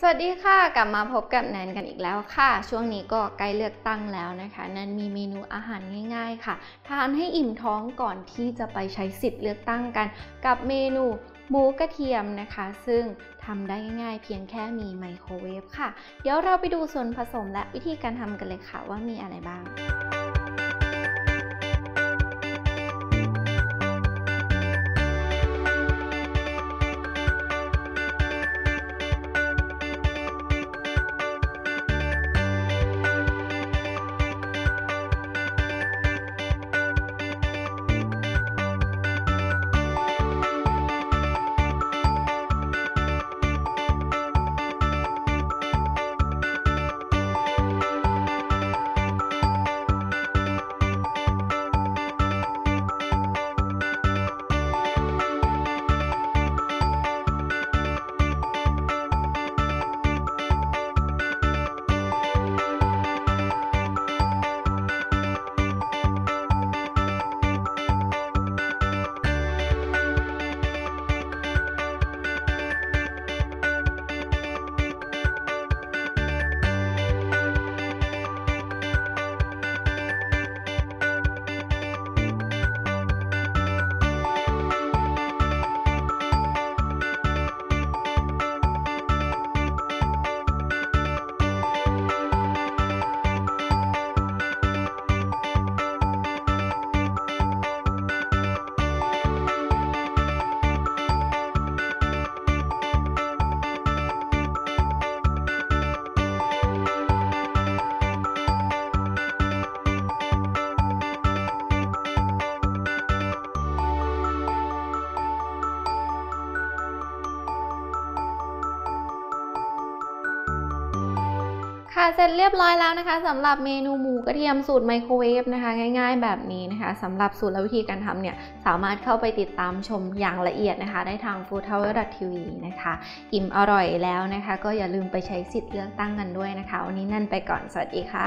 สวัสดีค่ะกลับมาพบกับแนนกันอีกแล้วค่ะช่วงนี้ก็ใกล้เลือกตั้งแล้วนะคะแนนมีเมนูอาหารง่ายๆค่ะทานให้อิ่มท้องก่อนที่จะไปใช้สิทธิ์เลือกตั้งกันกับเมนูหมูกระเทียมนะคะซึ่งทำได้ง่ายๆเพียงแค่มีไมโครเวฟค่ะเดี๋ยวเราไปดูส่วนผสมและวิธีการทำกันเลยค่ะว่ามีอะไรบ้างเสร็จเรียบร้อยแล้วนะคะสำหรับเมนูหมูกระเทียมสูตรไมโครเวฟนะคะง่ายๆแบบนี้นะคะสำหรับสูตรและวิธีการทำเนี่ยสามารถเข้าไปติดตามชมอย่างละเอียดนะคะได้ทาง FoodTravel.tv นะคะอิ่มอร่อยแล้วนะคะก็อย่าลืมไปใช้สิทธิ์เลือกตั้งกันด้วยนะคะวันนี้แนนไปก่อนสวัสดีค่ะ